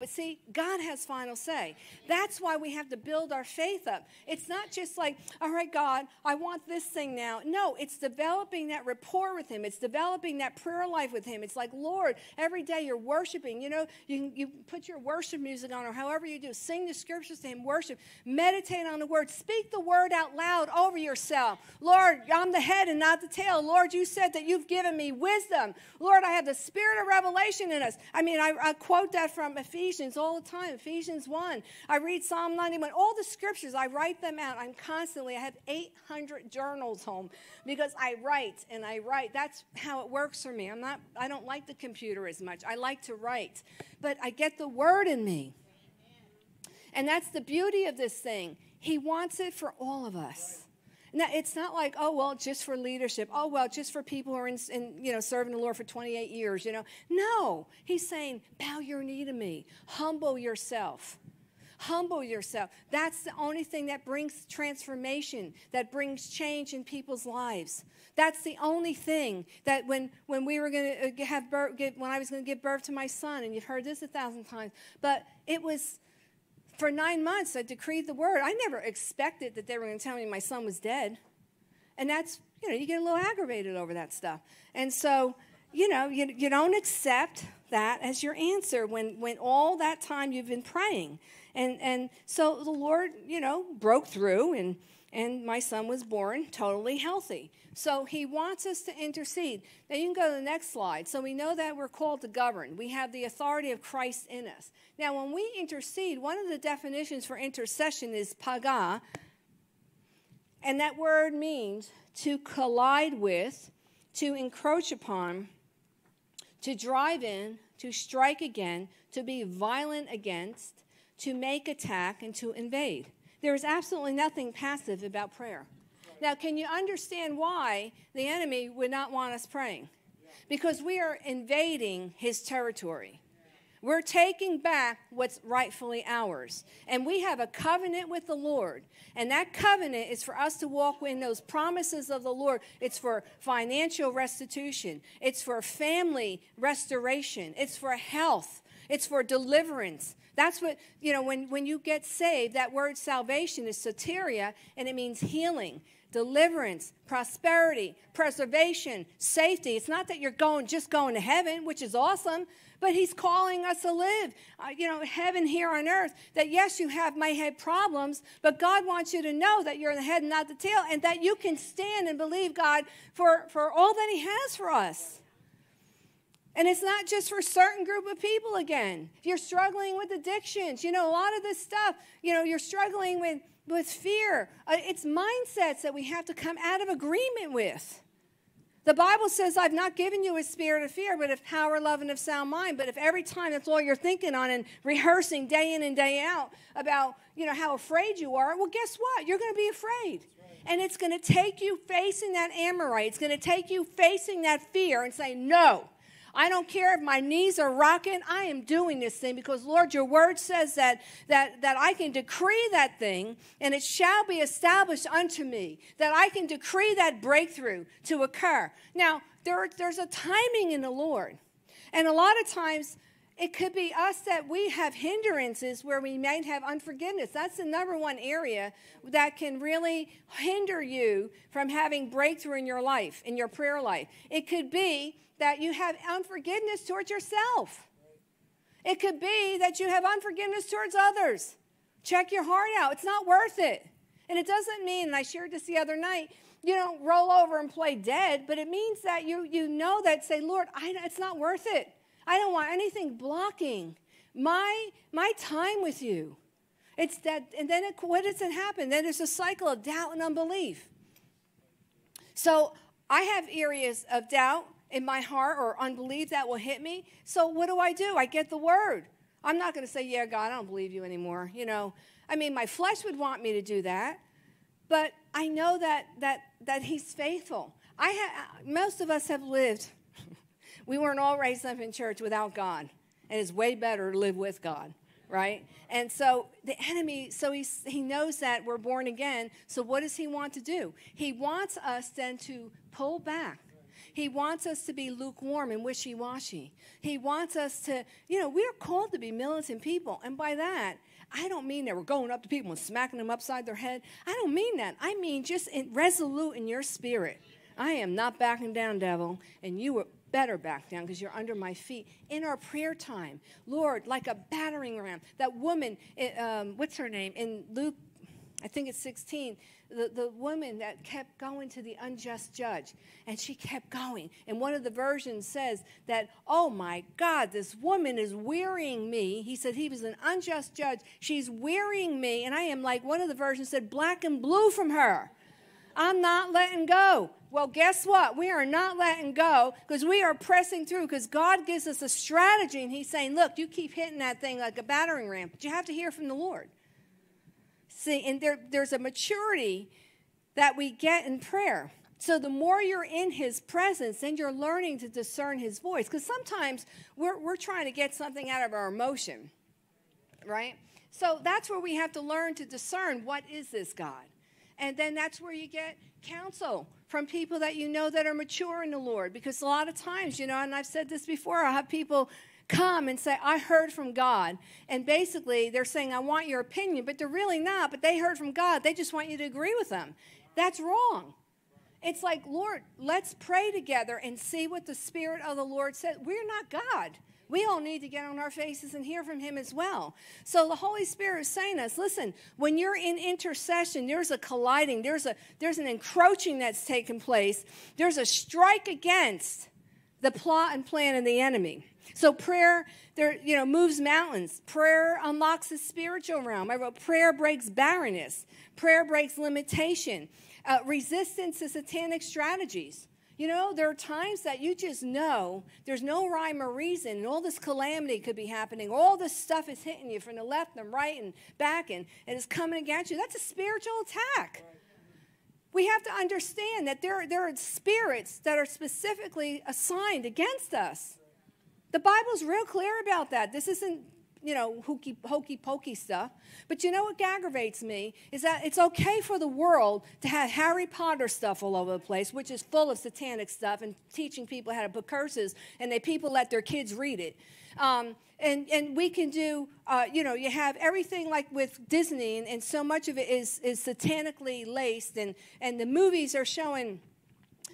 But see, God has final say. That's why we have to build our faith up. It's not just like, all right, God, I want this thing now. No, it's developing that rapport with him. It's developing that prayer life with him. It's like, Lord, every day you're worshiping. You know, you put your worship music on or however you do. Sing the scriptures to him, worship. Meditate on the word. Speak the word out loud over yourself. Lord, I'm the head and not the tail. Lord, you said that you've given me wisdom. Lord, I have the spirit of revelation in us. I mean, I quote that from Ephesians all the time, Ephesians 1. I read Psalm 91. All the scriptures, I write them out. I have 800 journals home because I write and I write. That's how it works for me. I don't like the computer as much. I like to write, but I get the word in me. And that's the beauty of this thing. He wants it for all of us. Now, it's not like, oh, well, just for leadership. Oh, well, just for people who are serving the Lord for 28 years, you know. No. He's saying, bow your knee to me. Humble yourself. Humble yourself. That's the only thing that brings transformation, that brings change in people's lives. That's the only thing that when I was going to give birth to my son, and you've heard this 1,000 times, but it was... For 9 months, I decreed the word. I never expected that they were going to tell me my son was dead. And that's, you get a little aggravated over that stuff. And so, you don't accept that as your answer when all that time you've been praying. And so the Lord, broke through, and my son was born totally healthy. So he wants us to intercede. Now you can go to the next slide. So we know that we're called to govern. We have the authority of Christ in us. Now when we intercede, one of the definitions for intercession is paga. And that word means to collide with, to encroach upon, to drive in, to strike again, to be violent against, to make attack, and to invade. There is absolutely nothing passive about prayer. Now, can you understand why the enemy would not want us praying? Because we are invading his territory. We're taking back what's rightfully ours. And we have a covenant with the Lord. And that covenant is for us to walk in those promises of the Lord. It's for financial restitution. It's for family restoration. It's for health. It's for deliverance. That's what, when you get saved, that word salvation is soteria, and it means healing, deliverance, prosperity, preservation, safety. It's not that you're just going to heaven, which is awesome, but he's calling us to live, heaven here on earth, that yes, you have my head problems, but God wants you to know that you're the head and not the tail, and that you can stand and believe God for all that he has for us. And it's not just for a certain group of people again. If you're struggling with addictions, a lot of this stuff, you're struggling with fear. It's mindsets that we have to come out of agreement with. The Bible says, I've not given you a spirit of fear, but of power, love, and of sound mind. But if every time that's all you're thinking on and rehearsing day in and day out about, how afraid you are, well, guess what? You're going to be afraid. And it's going to take you facing that Amorite. It's going to take you facing that fear and say, no. I don't care if my knees are rocking. I am doing this thing because, Lord, your word says that I can decree that thing and it shall be established unto me, that I can decree that breakthrough to occur. Now, there's a timing in the Lord. And a lot of times it could be us that we have hindrances where we might have unforgiveness. That's the #1 area that can really hinder you from having breakthrough in your life, in your prayer life. It could be that you have unforgiveness towards yourself. It could be that you have unforgiveness towards others. Check your heart out. It's not worth it. And it doesn't mean, and I shared this the other night, you don't roll over and play dead, but it means that you know that, say, Lord, it's not worth it. I don't want anything blocking my time with you. It's that, and then what does it happen? Then there's a cycle of doubt and unbelief. So I have areas of doubt in my heart or unbelief that will hit me. So what do? I get the word. I'm not going to say, yeah, God, I don't believe you anymore. I mean, my flesh would want me to do that, but I know that he's faithful. Most of us have lived. We weren't all raised up in church without God, and it's way better to live with God, right? And so the enemy, he knows that we're born again. So what does he want to do? He wants us then to pull back. He wants us to be lukewarm and wishy-washy. He wants us to, you know, we're called to be militant people. And by that, I don't mean that we're going up to people and smacking them upside their head. I don't mean that. I mean just resolute in your spirit. I am not backing down, devil, and you better back down because you're under my feet. In our prayer time, Lord, like a battering ram. That woman, what's her name? In Luke, I think it's 16, the woman that kept going to the unjust judge, and she kept going. And one of the versions says that, oh, my God, this woman is wearying me. He said he was an unjust judge. She's wearying me, and I am like one of the versions said black and blue from her. I'm not letting go. Well, guess what? We are not letting go because we are pressing through because God gives us a strategy, and he's saying, look, you keep hitting that thing like a battering ram, but you have to hear from the Lord. See, and there's a maturity that we get in prayer. So the more you're in his presence, then you're learning to discern his voice, because sometimes we're trying to get something out of our emotion, right? So that's where we have to learn to discern, what is this, God? And then that's where you get counsel from people that you know that are mature in the Lord. Because a lot of times, you know, and I've said this before, I'll have people come and say, I heard from God. And basically, they're saying, I want your opinion. But they're really not. But they heard from God. They just want you to agree with them. That's wrong. It's like, Lord, let's pray together and see what the Spirit of the Lord says. We're not God. We all need to get on our faces and hear from him as well. So the Holy Spirit is saying to us, listen, when you're in intercession, there's a colliding, there's an encroaching that's taken place. There's a strike against the plot and plan of the enemy. So prayer, you know, moves mountains. Prayer unlocks the spiritual realm. I wrote, prayer breaks barrenness. Prayer breaks limitation. Resistance to satanic strategies. You know, there are times that you just know there's no rhyme or reason, and all this calamity could be happening. All this stuff is hitting you from the left and right and back, and it's coming against you. That's a spiritual attack. We have to understand that there are spirits that are specifically assigned against us. The Bible's real clear about that. This isn't, you know, hokey-pokey stuff. But you know what aggravates me is that it's okay for the world to have Harry Potter stuff all over the place, which is full of satanic stuff and teaching people how to put curses, and people let their kids read it. And we can do, you know, you have everything like with Disney, and so much of it is satanically laced, and the movies are showing,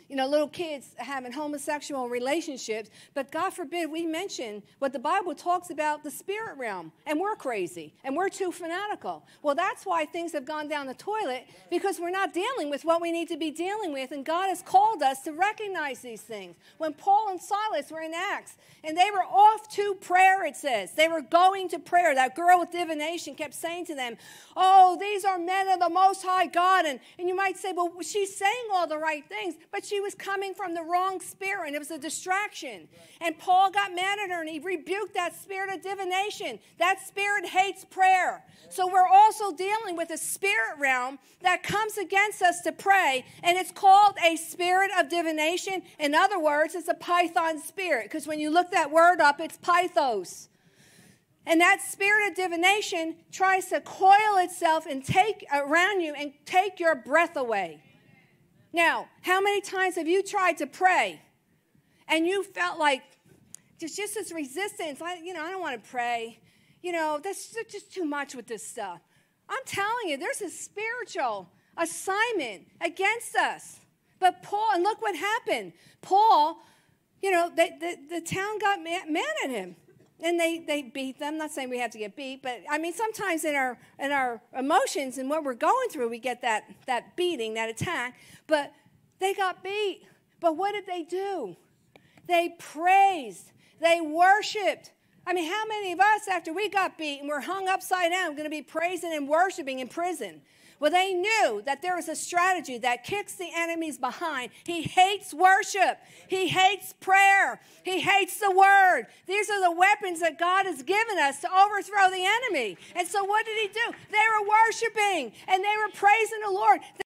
you know, little kids having homosexual relationships, but God forbid we mention what the Bible talks about, the spirit realm, and we're crazy, and we're too fanatical. Well, that's why things have gone down the toilet, because we're not dealing with what we need to be dealing with, and God has called us to recognize these things. When Paul and Silas were in Acts, and they were off to prayer, it says. They were going to prayer. That girl with divination kept saying to them, oh, these are men of the Most High God, and you might say, well, she's saying all the right things, but she was coming from the wrong spirit, and it was a distraction. And Paul got mad at her, and he rebuked that spirit of divination. That spirit hates prayer. So we're also dealing with a spirit realm that comes against us to pray, and it's called a spirit of divination. In other words, it's a python spirit, because when you look that word up, it's pythos. And that spirit of divination tries to coil itself and take around you and take your breath away. Now, how many times have you tried to pray and you felt like there's just this resistance? You know, I don't want to pray. You know, that's just too much with this stuff. I'm telling you, there's a spiritual assignment against us. But Paul, and look what happened. Paul, you know, the town got mad at him. And they beat them. I'm not saying we have to get beat, but I mean sometimes in our emotions and what we're going through, we get that beating, that attack. But they got beat. But what did they do? They praised. They worshiped. I mean, how many of us after we got beat and we're hung upside down are going to be praising and worshiping in prison? Well, they knew that there was a strategy that kicks the enemies behind. He hates worship. He hates prayer. He hates the word. These are the weapons that God has given us to overthrow the enemy. And so what did he do? They were worshiping, and they were praising the Lord.